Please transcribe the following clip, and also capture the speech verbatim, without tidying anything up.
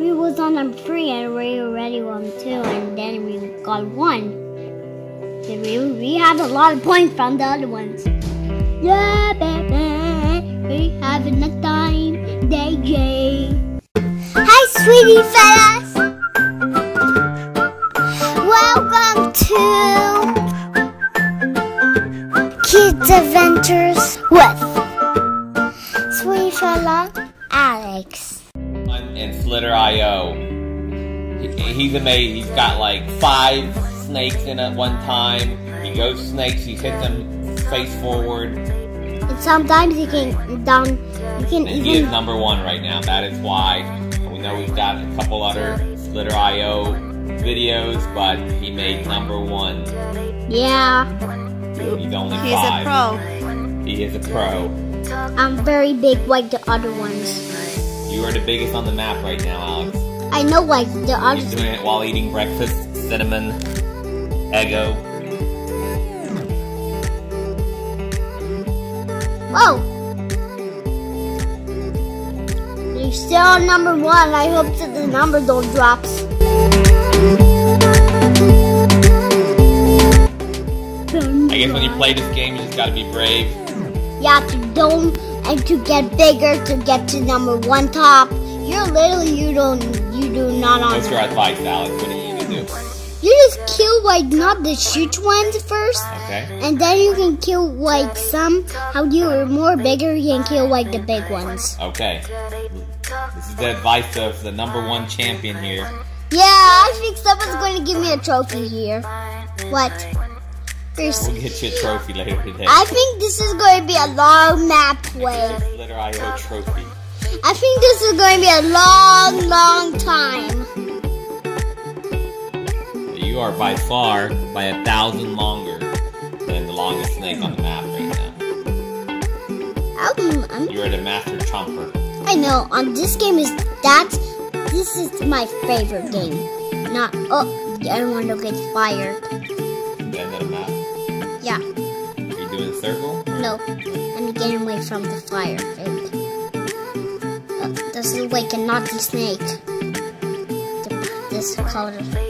we was on number three and we already won two, and then we got one. So we, we have a lot of points from the other ones. Yeah, baby, we have enough time, day, day. Hi, sweetie fellas. Welcome to Kids Adventures with sweetie fella Alex. And Slither dot I O. He's amazing. He's got like five snakes in at one time. He goes snakes. He hits them face forward. And sometimes he can down. He can and even. He is number one right now. That is why. We know we've got a couple other Slither dot I O videos, but he made number one. Yeah. He's only He's five. He's a pro. He is a pro. I'm very big like the other ones. You are the biggest on the map right now, Alex. I know, like, the other... You're doing it while eating breakfast, cinnamon, Eggo. Whoa! You're still number one. I hope that the number don't drop. I guess when you play this game, you just gotta be brave. Yeah, to don't... And to get bigger, to get to number one top, you're little. You don't. You do not. On What's your advice, Alex? What do you need to do? You just kill like not the huge ones first, okay. And then you can kill like some. How you are more bigger, you can kill like the big ones. Okay. This is the advice of the number one champion here. Yeah, I think someone's going to give me a trophy here. What? We'll get you a trophy later today. I think this is going to be a long map play. Slither dot I O trophy. I think this is going to be a long, long time. You are by far, by a thousand longer than the longest snake on the map right now. I'm, I'm, you are the master chomper. I know. Um, this game is that. This is my favorite game. Not oh, the other one will get fired. Yeah. Are you doing a circle? No. I'm getting away from the fire. Oh, this is like a naughty snake. This color.